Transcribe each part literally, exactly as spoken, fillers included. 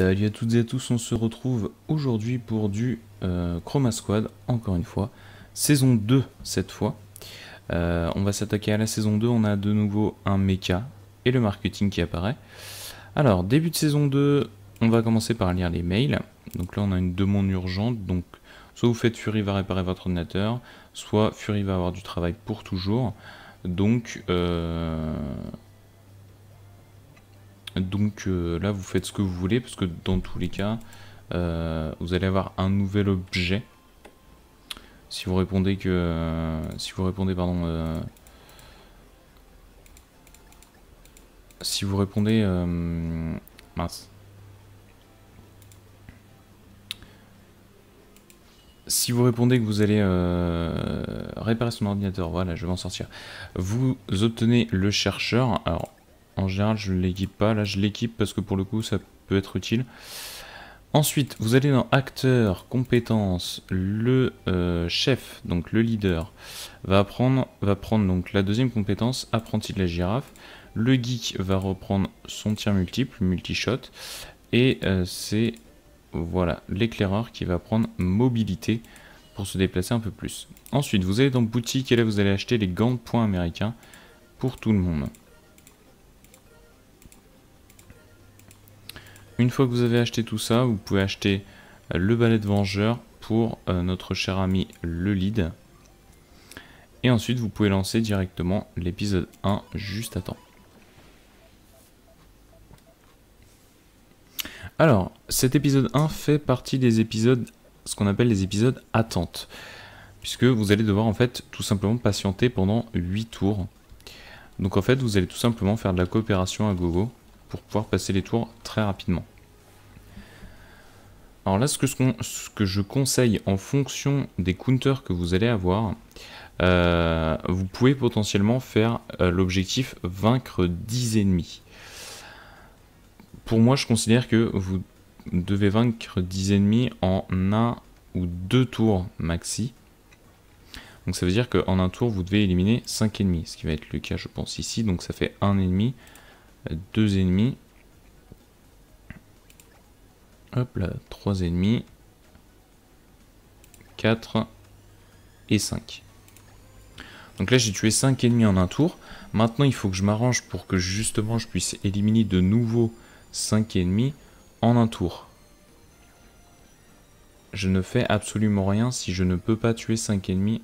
Salut à toutes et à tous, on se retrouve aujourd'hui pour du euh, Chroma Squad, encore une fois, saison deux cette fois. Euh, on va s'attaquer à la saison deux, on a de nouveau un méca et le marketing qui apparaît. Alors, début de saison deux, on va commencer par lire les mails. Donc là on a une demande urgente, donc soit vous faites Fury va réparer votre ordinateur, soit Fury va avoir du travail pour toujours. Donc... Euh Donc euh, là vous faites ce que vous voulez parce que dans tous les cas euh, vous allez avoir un nouvel objet. Si vous répondez que euh, si vous répondez pardon euh, si vous répondez euh, mince si vous répondez que vous allez euh, réparer son ordinateur, voilà je vais en sortir, vous obtenez le chercheur. Alors en général, je ne l'équipe pas. Là, je l'équipe parce que pour le coup, ça peut être utile. Ensuite, vous allez dans Acteurs, Compétences. Le euh, chef, donc le leader, va prendre, va prendre donc la deuxième compétence, Apprenti de la girafe. Le geek va reprendre son tir multiple, multi-shot. Et euh, c'est voilà l'éclaireur qui va prendre Mobilité pour se déplacer un peu plus. Ensuite, vous allez dans Boutique et là, vous allez acheter les gants de poing américains pour tout le monde. Une fois que vous avez acheté tout ça, vous pouvez acheter le balai de vengeur pour euh, notre cher ami le lead. Et ensuite, vous pouvez lancer directement l'épisode un juste à temps. Alors, cet épisode un fait partie des épisodes, ce qu'on appelle les épisodes attentes. Puisque vous allez devoir en fait tout simplement patienter pendant huit tours. Donc en fait, vous allez tout simplement faire de la coopération à gogo pour pouvoir passer les tours très rapidement. Alors là, ce que, ce qu'on, ce que je conseille en fonction des counters que vous allez avoir, euh, vous pouvez potentiellement faire euh, l'objectif vaincre dix ennemis. Pour moi, je considère que vous devez vaincre dix ennemis en un ou deux tours maxi. Donc ça veut dire qu'en un tour, vous devez éliminer cinq ennemis, ce qui va être le cas, je pense, ici. Donc ça fait un ennemi. Deux ennemis, hop là, trois ennemis, quatre et cinq. Donc là j'ai tué cinq ennemis en un tour. Maintenant il faut que je m'arrange pour que justement je puisse éliminer de nouveau cinq ennemis en un tour. Je ne fais absolument rien si je ne peux pas tuer cinq ennemis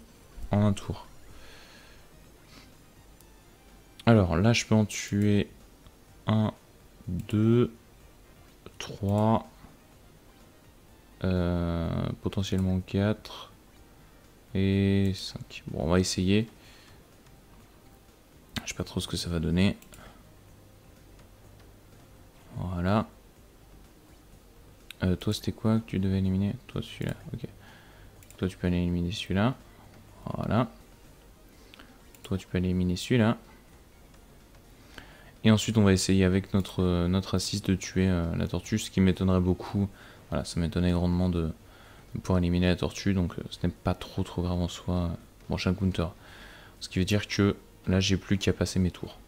en un tour. Alors là je peux en tuer un, deux, trois, euh, potentiellement quatre et cinq. Bon, on va essayer. Je sais pas trop ce que ça va donner. Voilà. Euh, toi, c'était quoi que tu devais éliminer? Toi, celui-là. Ok. Toi, tu peux aller éliminer celui-là. Voilà. Toi, tu peux aller éliminer celui-là. Et ensuite, on va essayer avec notre, notre assist de tuer euh, la tortue, ce qui m'étonnerait beaucoup. Voilà, ça m'étonnerait grandement de, de pouvoir éliminer la tortue, donc euh, ce n'est pas trop trop grave en soi. Euh, prochain counter. Ce qui veut dire que là, j'ai plus qu'à passer mes tours.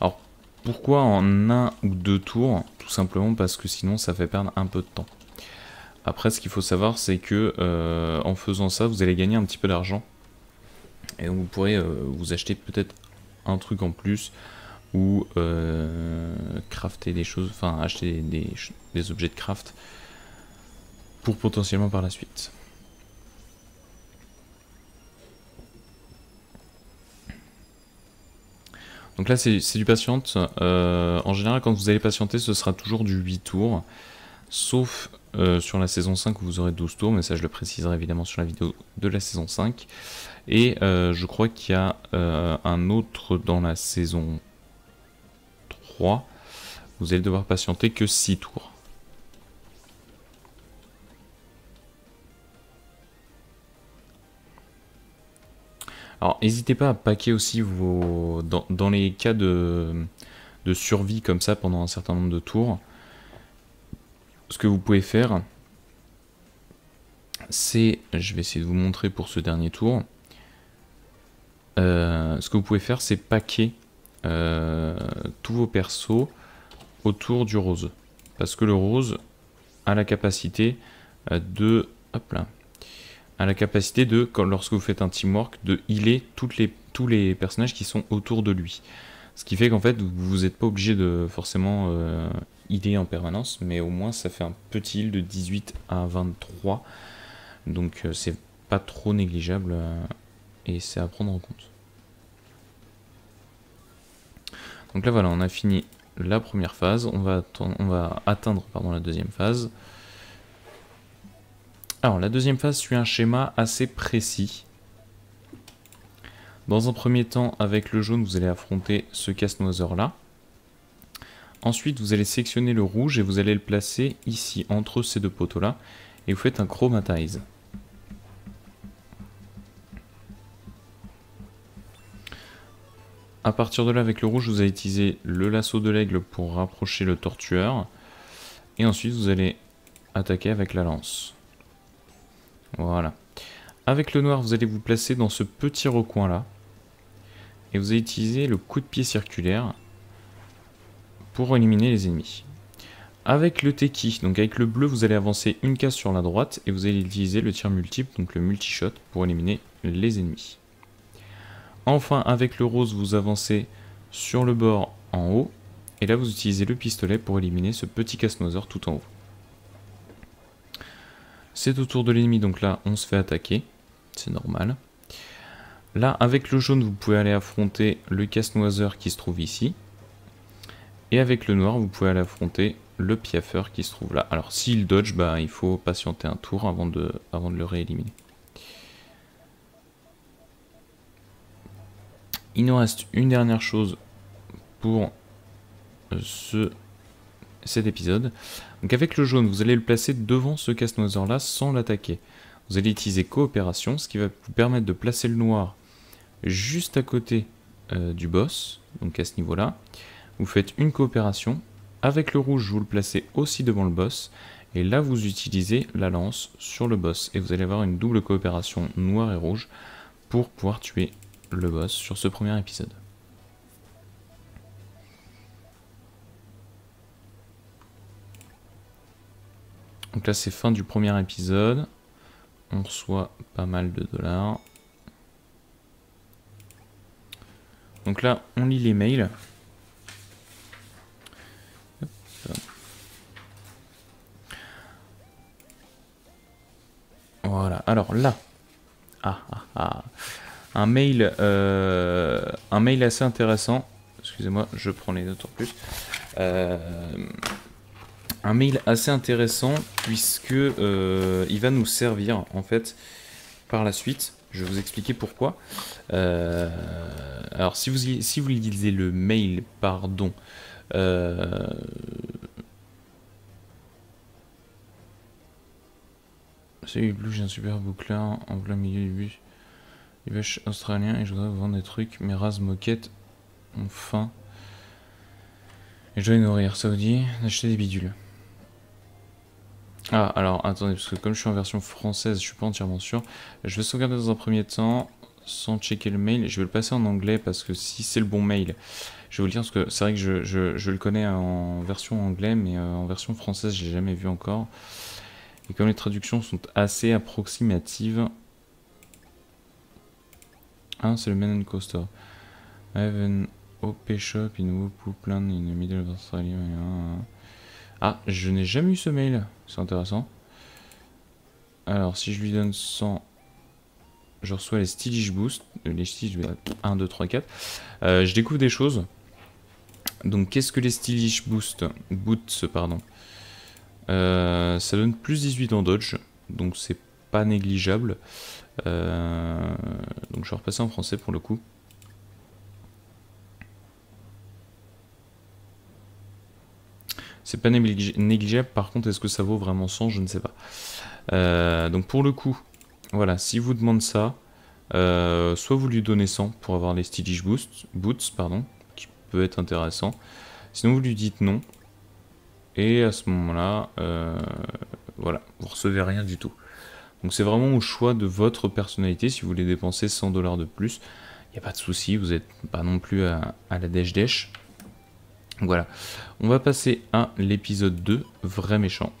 Alors, pourquoi en un ou deux tours? Tout simplement parce que sinon, ça fait perdre un peu de temps. Après, ce qu'il faut savoir, c'est que euh, en faisant ça, vous allez gagner un petit peu d'argent. Et donc, vous pourrez euh, vous acheter peut-être un truc en plus, ou euh, crafter des choses, enfin acheter des, des, des objets de craft pour potentiellement par la suite. Donc là c'est du patiente. Euh, en général quand vous allez patienter ce sera toujours du huit tours, sauf euh, sur la saison cinq où vous aurez douze tours, mais ça je le préciserai évidemment sur la vidéo de la saison cinq. Et euh, je crois qu'il y a euh, un autre dans la saison trois, vous allez devoir patienter que six tours. Alors n'hésitez pas à packer aussi vos... Dans, dans les cas de, de survie comme ça pendant un certain nombre de tours, ce que vous pouvez faire, c'est... Je vais essayer de vous montrer pour ce dernier tour. Euh, ce que vous pouvez faire, c'est packer Euh, tous vos persos autour du rose. parce que le rose a la capacité de, hop là, a la capacité de, quand, lorsque vous faites un teamwork, de healer toutes les, tous les personnages qui sont autour de lui. Ce qui fait qu'en fait, vous n'êtes pas obligé de forcément euh, healer en permanence, mais au moins ça fait un petit heal de dix-huit à vingt-trois. Donc euh, c'est pas trop négligeable euh, et c'est à prendre en compte. Donc là voilà, on a fini la première phase, on va, on va atteindre pardon, la deuxième phase. Alors la deuxième phase suit un schéma assez précis. Dans un premier temps, avec le jaune, vous allez affronter ce casse-noiseur-là. Ensuite, vous allez sectionner le rouge et vous allez le placer ici, entre ces deux poteaux-là. Et vous faites un chromatize. A partir de là, avec le rouge, vous allez utiliser le lasso de l'aigle pour rapprocher le tortueur. Et ensuite, vous allez attaquer avec la lance. Voilà. Avec le noir, vous allez vous placer dans ce petit recoin-là. Et vous allez utiliser le coup de pied circulaire pour éliminer les ennemis. Avec le teki, donc avec le bleu, vous allez avancer une case sur la droite et vous allez utiliser le tir multiple, donc le multi-shot, pour éliminer les ennemis. Enfin, avec le rose, vous avancez sur le bord en haut et là vous utilisez le pistolet pour éliminer ce petit casse-noiseur tout en haut. C'est au tour de l'ennemi, donc là on se fait attaquer, c'est normal. Là, avec le jaune, vous pouvez aller affronter le casse-noiseur qui se trouve ici. Et avec le noir, vous pouvez aller affronter le piaffeur qui se trouve là. Alors s'il dodge, bah, il faut patienter un tour avant de, avant de le rééliminer. Il nous reste une dernière chose pour ce, cet épisode. Donc avec le jaune, vous allez le placer devant ce casse-noiseur là sans l'attaquer. Vous allez utiliser coopération, ce qui va vous permettre de placer le noir juste à côté euh, du boss, donc à ce niveau là. Vous faites une coopération. Avec le rouge, vous le placez aussi devant le boss. Et là, vous utilisez la lance sur le boss. Et vous allez avoir une double coopération noir et rouge pour pouvoir tuer le boss sur ce premier épisode. Donc là, c'est fin du premier épisode. On reçoit pas mal de dollars. Donc là, on lit les mails. Voilà, alors là, ah, ah, ah. Un, mail, euh, un mail assez intéressant, excusez-moi, je prends les notes en plus, euh, un mail assez intéressant puisque euh, il va nous servir en fait par la suite, je vais vous expliquer pourquoi. Euh, alors si vous, si vous lisez le mail, pardon, euh, salut Blue, j'ai un super bouclard en plein milieu du bus. Les vaches australiens et je voudrais vous vendre des trucs. Mes races moquettes ont faim. Et je dois les nourrir. Ça vous dit d'acheter des bidules. Ah, alors attendez, parce que comme je suis en version française, je suis pas entièrement sûr. Je vais sauvegarder dans un premier temps sans checker le mail. Je vais le passer en anglais parce que si c'est le bon mail, je vais vous le dire parce que c'est vrai que je, je, je le connais en version anglais, mais en version française, je l'ai jamais vu encore. Et comme les traductions sont assez approximatives. Ah, c'est le Man and Coaster. I have an O P shop in Wupuplan in the middle of Australia. Ah, je n'ai jamais eu ce mail. C'est intéressant. Alors, si je lui donne cent, je reçois les Stylish Boost. Les Stylish Boost un, deux, trois, quatre. Euh, je découvre des choses. Donc, qu'est-ce que les Stylish Boost Boots, pardon. Euh, ça donne plus dix-huit en dodge, donc c'est pas négligeable. Euh, donc je vais repasser en français pour le coup. C'est pas négligeable, par contre est-ce que ça vaut vraiment cent, je ne sais pas. Euh, donc pour le coup, voilà, si vous demande ça, euh, soit vous lui donnez cent pour avoir les Stylish Boost, Boots, pardon, qui peut être intéressant, sinon vous lui dites non. Et à ce moment-là, euh, voilà, vous recevez rien du tout. Donc c'est vraiment au choix de votre personnalité. Si vous voulez dépenser cent dollars de plus, il n'y a pas de souci, vous n'êtes pas non plus à, à la dèche-dèche. Voilà. On va passer à l'épisode deux, vrai méchant.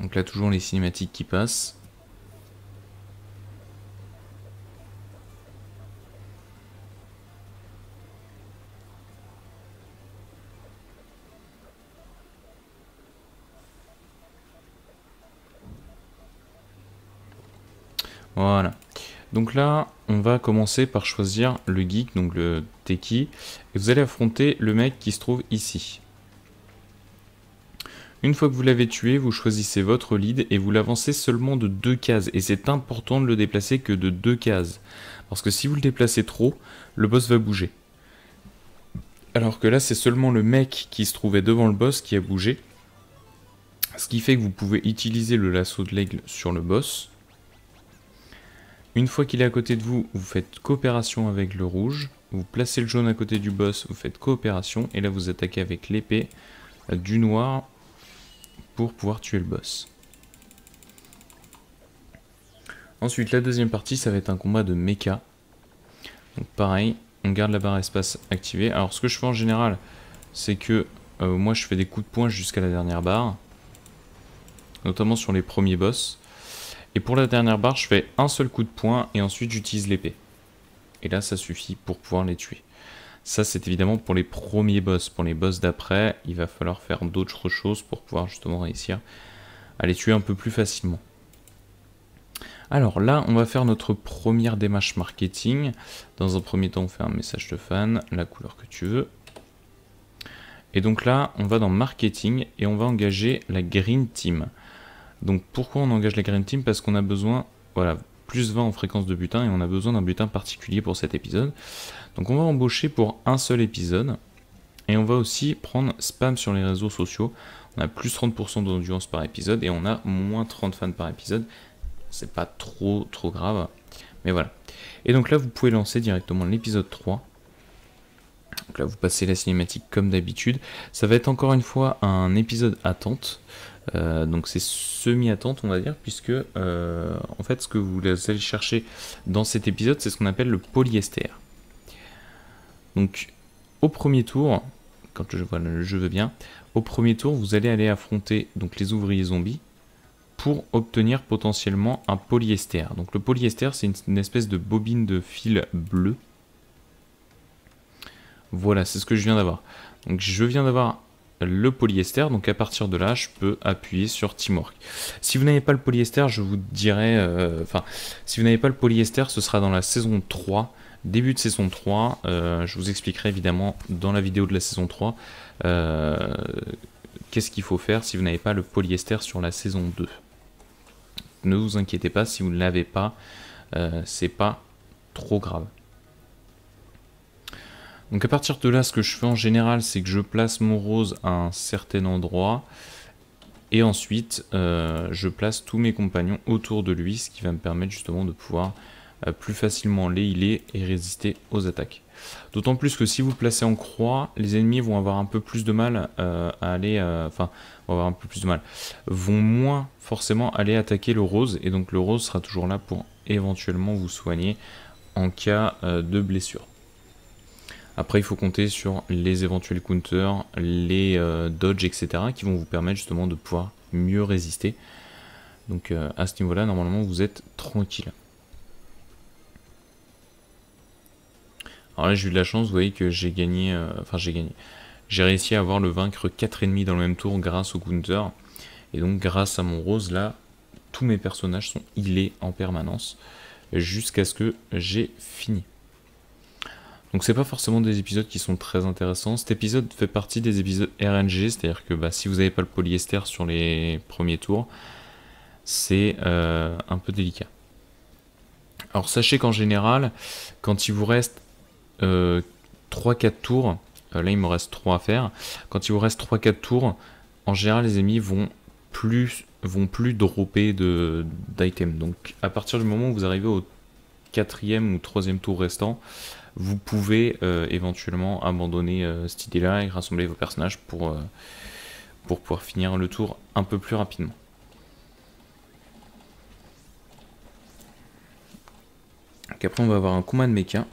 Donc là, toujours les cinématiques qui passent. Voilà. Donc là, on va commencer par choisir le geek, donc le techie. Et vous allez affronter le mec qui se trouve ici. Une fois que vous l'avez tué, vous choisissez votre lead et vous l'avancez seulement de deux cases. Et c'est important de le déplacer que de deux cases. Parce que si vous le déplacez trop, le boss va bouger. Alors que là, c'est seulement le mec qui se trouvait devant le boss qui a bougé. Ce qui fait que vous pouvez utiliser le lasso de l'aigle sur le boss. Une fois qu'il est à côté de vous, vous faites coopération avec le rouge. Vous placez le jaune à côté du boss, vous faites coopération. Et là, vous attaquez avec l'épée du noir pour pouvoir tuer le boss. Ensuite, la deuxième partie, ça va être un combat de mecha. Donc pareil, on garde la barre espace activée. Alors ce que je fais en général, c'est que euh, moi je fais des coups de poing jusqu'à la dernière barre. Notamment sur les premiers boss. Et pour la dernière barre, je fais un seul coup de poing et ensuite j'utilise l'épée. Et là, ça suffit pour pouvoir les tuer. Ça, c'est évidemment pour les premiers boss. Pour les boss d'après, il va falloir faire d'autres choses pour pouvoir justement réussir à les tuer un peu plus facilement. Alors là, on va faire notre première démarche marketing. Dans un premier temps, on fait un message de fan, la couleur que tu veux. Et donc là, on va dans marketing et on va engager la Green Team. Donc pourquoi on engage la Green Team? Parce qu'on a besoin, voilà, plus vingt en fréquence de butin et on a besoin d'un butin particulier pour cet épisode. Donc on va embaucher pour un seul épisode et on va aussi prendre spam sur les réseaux sociaux. On a plus trente pour cent d'audience par épisode et on a moins trente fans par épisode. C'est pas trop trop grave, mais voilà. Et donc là vous pouvez lancer directement l'épisode trois. Donc là vous passez la cinématique comme d'habitude. Ça va être encore une fois un épisode attente. Euh, donc c'est semi-attente on va dire, puisque euh, en fait ce que vous allez chercher dans cet épisode, c'est ce qu'on appelle le polyester. Donc au premier tour, quand je vois le jeu veut bien, au premier tour vous allez aller affronter donc les ouvriers zombies pour obtenir potentiellement un polyester. Donc le polyester, c'est une, une espèce de bobine de fil bleu. Voilà, c'est ce que je viens d'avoir. Donc je viens d'avoir le polyester, donc à partir de là je peux appuyer sur Teamwork. Si vous n'avez pas le polyester, je vous dirais, enfin euh, si vous n'avez pas le polyester, ce sera dans la saison trois, début de saison trois, euh, je vous expliquerai évidemment dans la vidéo de la saison trois euh, qu'est-ce qu'il faut faire si vous n'avez pas le polyester sur la saison deux. Ne vous inquiétez pas, si vous ne l'avez pas, euh, c'est pas trop grave. Donc à partir de là, ce que je fais en général, c'est que je place mon rose à un certain endroit et ensuite euh, je place tous mes compagnons autour de lui, ce qui va me permettre justement de pouvoir euh, plus facilement les healer et résister aux attaques. D'autant plus que si vous placez en croix, les ennemis vont avoir un peu plus de mal euh, à aller, enfin, euh, vont avoir un peu plus de mal, vont moins forcément aller attaquer le rose et donc le rose sera toujours là pour éventuellement vous soigner en cas euh, de blessure. Après, il faut compter sur les éventuels counters, les euh, dodges, et cetera qui vont vous permettre justement de pouvoir mieux résister. Donc euh, à ce niveau-là, normalement, vous êtes tranquille. Alors là, j'ai eu de la chance, vous voyez que j'ai gagné... Enfin, euh, j'ai gagné. J'ai réussi à avoir le vaincre quatre ennemis dans le même tour grâce au counter. Et donc, grâce à mon rose, là, tous mes personnages sont healés en permanence jusqu'à ce que j'ai fini. Donc c'est pas forcément des épisodes qui sont très intéressants. Cet épisode fait partie des épisodes R N G, c'est-à-dire que bah, si vous n'avez pas le polyester sur les premiers tours, c'est euh, un peu délicat. Alors sachez qu'en général, quand il vous reste euh, trois quatre tours, euh, là il me reste trois à faire, quand il vous reste trois quatre tours, en général les ennemis vont plus, vont plus dropper d'items. Donc à partir du moment où vous arrivez au quatrième ou troisième tour restant, vous pouvez euh, éventuellement abandonner euh, cette idée-là et rassembler vos personnages pour, euh, pour pouvoir finir le tour un peu plus rapidement. Donc après on va avoir un combat de mechas.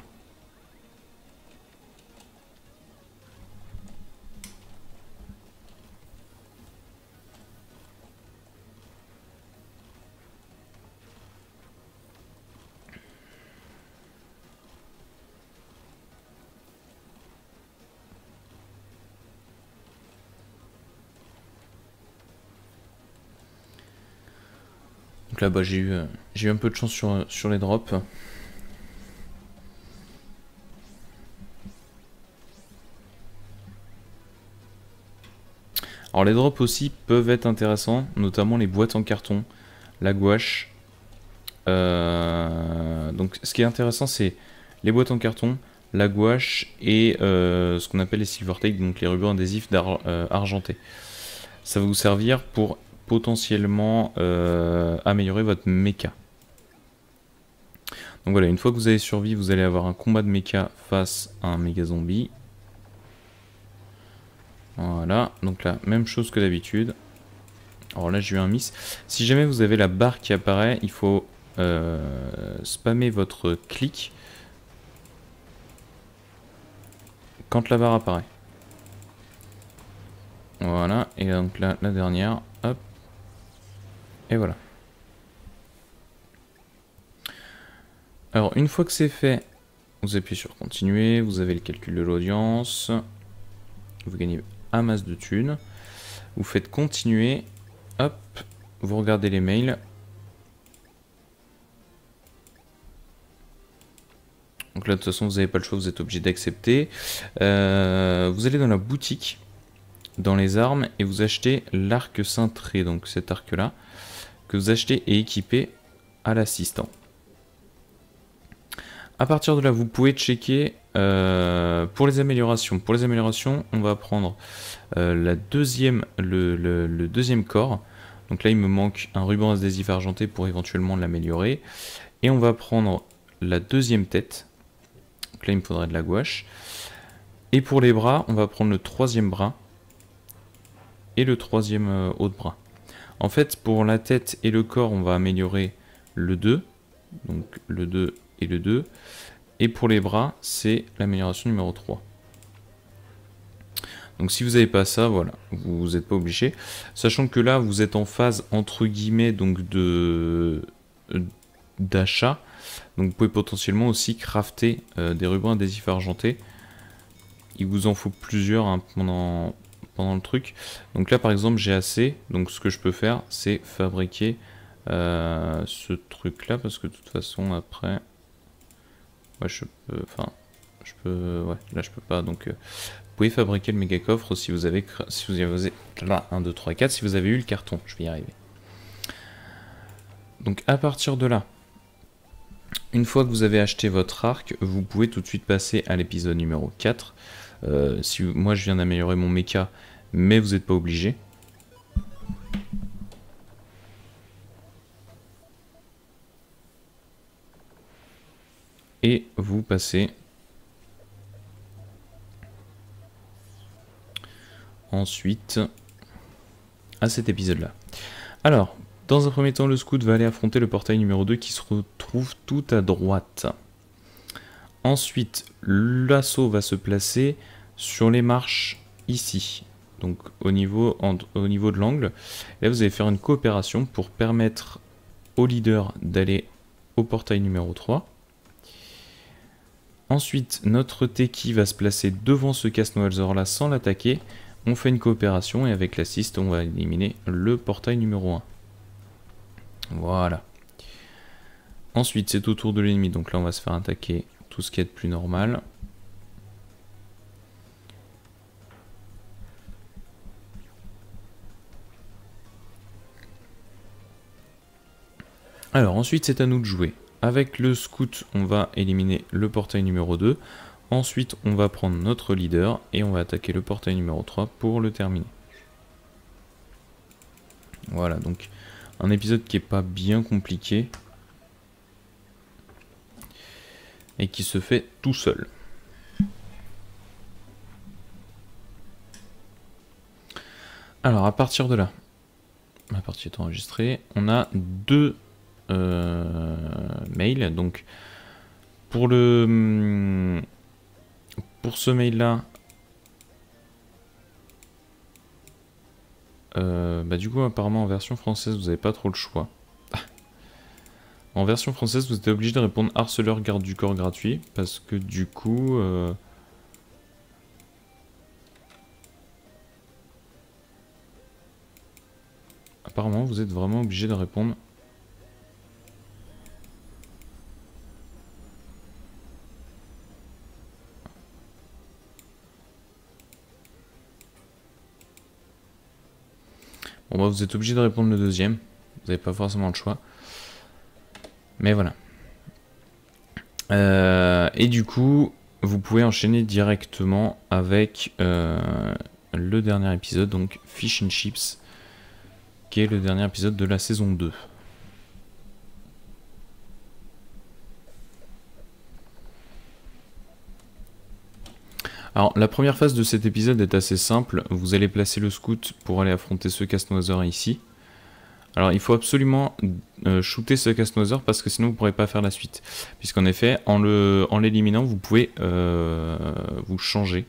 Donc là bah, j'ai eu, j'ai eu un peu de chance sur, sur les drops. Alors les drops aussi peuvent être intéressants, notamment les boîtes en carton, la gouache. Euh, donc ce qui est intéressant c'est les boîtes en carton, la gouache et euh, ce qu'on appelle les silver tape, donc les rubans adhésifs d'ar- euh, argentés. Ça va vous servir pour potentiellement euh, améliorer votre mecha. Donc voilà, une fois que vous avez survécu, vous allez avoir un combat de mecha face à un méga zombie. Voilà, donc là, même chose que d'habitude. Alors là, j'ai eu un miss. Si jamais vous avez la barre qui apparaît, il faut euh, spammer votre clic quand la barre apparaît. Voilà, et donc là, la dernière, hop. Et voilà. Alors une fois que c'est fait, vous appuyez sur continuer, vous avez le calcul de l'audience, vous gagnez un masse de thunes, vous faites continuer, hop, vous regardez les mails. Donc là de toute façon vous n'avez pas le choix, vous êtes obligé d'accepter. Euh, vous allez dans la boutique, dans les armes, et vous achetez l'arc cintré, donc cet arc là, que vous achetez et équipez à l'assistant. À partir de là, vous pouvez checker euh, pour les améliorations. Pour les améliorations, on va prendre euh, la deuxième, le, le, le deuxième corps. Donc là, il me manque un ruban adhésif argenté pour éventuellement l'améliorer. Et on va prendre la deuxième tête. Donc là, il me faudrait de la gouache. Et pour les bras, on va prendre le troisième bras et le troisième euh, haut de bras. En fait, pour la tête et le corps, on va améliorer le deux. Donc le deux... et le deux, et pour les bras c'est l'amélioration numéro trois. Donc si vous n'avez pas ça, voilà, vous n'êtes pas obligé, sachant que là vous êtes en phase entre guillemets donc de d'achat, donc vous pouvez potentiellement aussi crafter euh, des rubans adhésifs argentés. Il vous en faut plusieurs hein, pendant pendant le truc. Donc là par exemple j'ai assez, donc ce que je peux faire c'est fabriquer euh, ce truc là, parce que de toute façon après ouais, je peux, enfin, je peux, ouais, là je peux pas, donc euh, vous pouvez fabriquer le méga coffre si vous avez, si vous avez, là, un, deux, trois, quatre, si vous avez eu le carton, je vais y arriver. Donc à partir de là, une fois que vous avez acheté votre arc, vous pouvez tout de suite passer à l'épisode numéro quatre. Euh, si, moi je viens d'améliorer mon méca, mais vous n'êtes pas obligé. Et vous passez ensuite à cet épisode là. Alors, dans un premier temps, le scout va aller affronter le portail numéro deux qui se retrouve tout à droite. Ensuite, l'assaut va se placer sur les marches ici, donc au niveau, en, au niveau de l'angle. Là, vous allez faire une coopération pour permettre au leader d'aller au portail numéro trois. Ensuite, notre Teki va se placer devant ce casse-noiseur là sans l'attaquer. On fait une coopération et avec l'assist, on va éliminer le portail numéro un. Voilà. Ensuite, c'est au tour de l'ennemi. Donc là, on va se faire attaquer tout ce qui est de plus normal. Alors ensuite, c'est à nous de jouer. Avec le scout, on va éliminer le portail numéro deux. Ensuite, on va prendre notre leader et on va attaquer le portail numéro trois pour le terminer. Voilà, donc un épisode qui n'est pas bien compliqué et qui se fait tout seul. Alors, à partir de là, la partie est enregistrée, on a deux Euh, mail, donc Pour le... Pour ce mail-là... Euh, bah du coup, apparemment, en version française, vous n'avez pas trop le choix. En version française, vous êtes obligé de répondre harceleur garde du corps gratuit, parce que du coup... Euh... Apparemment, vous êtes vraiment obligé de répondre... Bon bah vous êtes obligé de répondre le deuxième, vous n'avez pas forcément le choix. Mais voilà. Euh, et du coup, vous pouvez enchaîner directement avec euh, le dernier épisode, donc Fish and Chips, qui est le dernier épisode de la saison deux. Alors, la première phase de cet épisode est assez simple. Vous allez placer le scout pour aller affronter ce casse-noiseur ici. Alors, il faut absolument euh, shooter ce casse-noiseur parce que sinon, vous ne pourrez pas faire la suite. Puisqu'en effet, en le, en l'éliminant, vous pouvez euh, vous changer.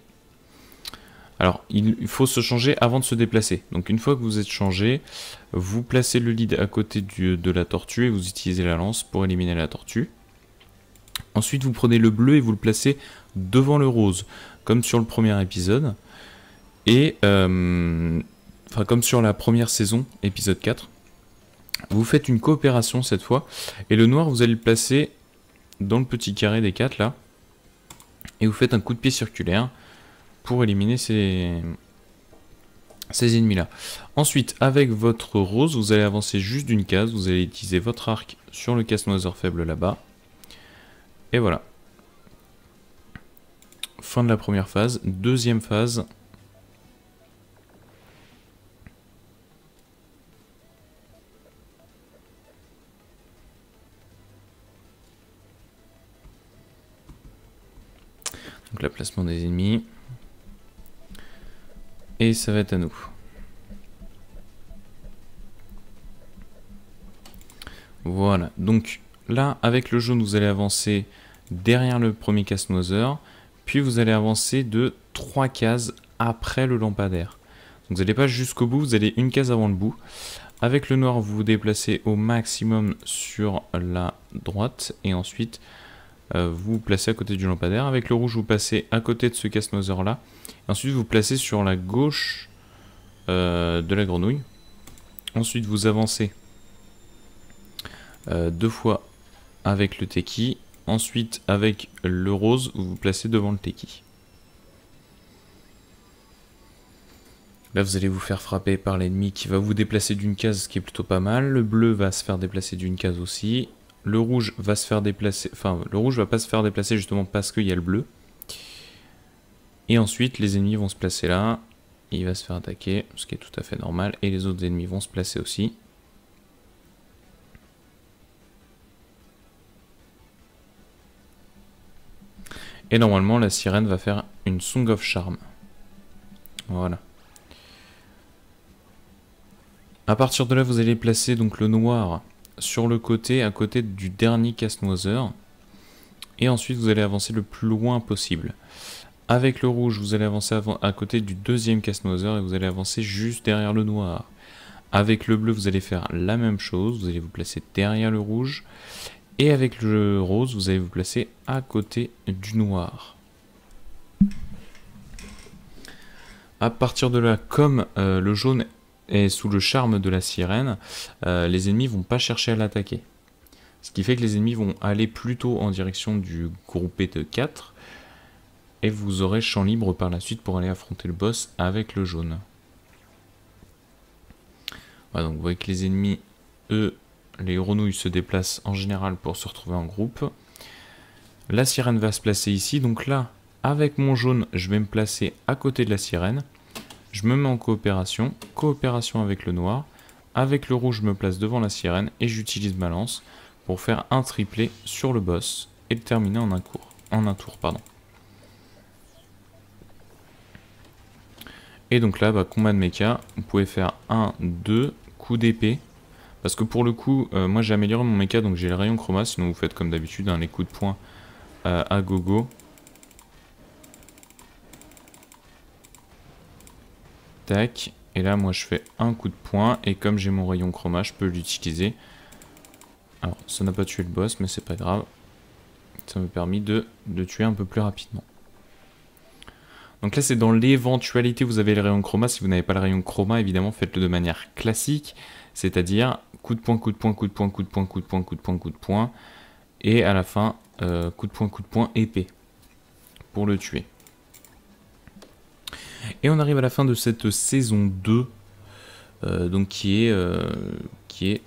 Alors, il faut se changer avant de se déplacer. Donc, une fois que vous êtes changé, vous placez le lead à côté du, de la tortue et vous utilisez la lance pour éliminer la tortue. Ensuite, vous prenez le bleu et vous le placez devant le rose. Comme sur le premier épisode, et euh, enfin comme sur la première saison, épisode quatre, vous faites une coopération cette fois, et le noir vous allez le placer dans le petit carré des quatre là, et vous faites un coup de pied circulaire pour éliminer ces, ces ennemis là. Ensuite, avec votre rose, vous allez avancer juste d'une case, vous allez utiliser votre arc sur le casse-noiseur faible là-bas, et voilà. Fin de la première phase. Deuxième phase. Donc le placement des ennemis. Et ça va être à nous. Voilà. Donc là, avec le jaune, vous allez avancer derrière le premier casse-noiseur. Puis vous allez avancer de trois cases après le lampadaire. Donc vous n'allez pas jusqu'au bout, vous allez une case avant le bout. Avec le noir, vous vous déplacez au maximum sur la droite. Et ensuite, euh, vous vous placez à côté du lampadaire. Avec le rouge, vous passez à côté de ce casse-noiseur là. Et ensuite, vous vous placez sur la gauche euh, de la grenouille. Ensuite, vous avancez euh, deux fois avec le teki. Ensuite, avec le rose, vous vous placez devant le teki. Là, vous allez vous faire frapper par l'ennemi qui va vous déplacer d'une case, ce qui est plutôt pas mal. Le bleu va se faire déplacer d'une case aussi. Le rouge va se faire déplacer... Enfin, le rouge va pas se faire déplacer justement parce qu'il y a le bleu. Et ensuite, les ennemis vont se placer là. Il va se faire attaquer, ce qui est tout à fait normal. Et les autres ennemis vont se placer aussi. Et normalement, la sirène va faire une Song of Charm. Voilà. À partir de là, vous allez placer donc le noir sur le côté, à côté du dernier casse-noiseur. Et ensuite, vous allez avancer le plus loin possible. Avec le rouge, vous allez avancer avant, à côté du deuxième casse-noiseur et vous allez avancer juste derrière le noir. Avec le bleu, vous allez faire la même chose. Vous allez vous placer derrière le rouge. Et avec le rose, vous allez vous placer à côté du noir. À partir de là, comme euh, le jaune est sous le charme de la sirène, euh, les ennemis vont pas chercher à l'attaquer. Ce qui fait que les ennemis vont aller plutôt en direction du groupé de quatre. Et vous aurez champ libre par la suite pour aller affronter le boss avec le jaune. Voilà, donc vous voyez que les ennemis, eux, les grenouilles se déplacent en général pour se retrouver en groupe. La sirène va se placer ici. Donc là, avec mon jaune, je vais me placer à côté de la sirène. Je me mets en coopération. Coopération avec le noir. Avec le rouge, je me place devant la sirène. Et j'utilise ma lance pour faire un triplé sur le boss. Et le terminer en un, cours, en un tour. Pardon. Et donc là, bah, combat de mecha. Vous pouvez faire un, deux, coup d'épée. Parce que pour le coup, euh, moi j'ai amélioré mon mecha, donc j'ai le rayon chroma, sinon vous faites comme d'habitude, hein, les coups de poing euh, à gogo. Tac. Et là, moi, je fais un coup de poing. Et comme j'ai mon rayon chroma, je peux l'utiliser. Alors, ça n'a pas tué le boss, mais c'est pas grave. Ça m'a permis de, de tuer un peu plus rapidement. Donc là, c'est dans l'éventualité où vous avez le rayon chroma. Si vous n'avez pas le rayon chroma, évidemment, faites-le de manière classique. C'est-à-dire, coup de poing, coup de poing, coup de poing, coup de poing, coup de poing, coup de poing, coup de poing. Et à la fin, euh, coup de poing, coup de poing, épée. Pour le tuer. Et on arrive à la fin de cette saison deux. Euh, donc qui est, euh, qui est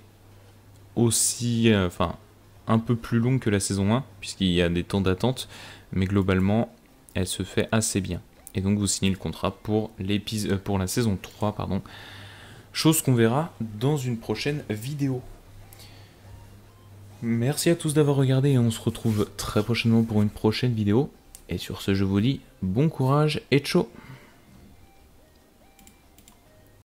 aussi... Enfin, euh, un peu plus longue que la saison un. Puisqu'il y a des temps d'attente. Mais globalement, elle se fait assez bien. Et donc vous signez le contrat pour l'épisode, pour la saison trois, pardon. Chose qu'on verra dans une prochaine vidéo. Merci à tous d'avoir regardé et on se retrouve très prochainement pour une prochaine vidéo. Et sur ce, je vous dis bon courage et ciao!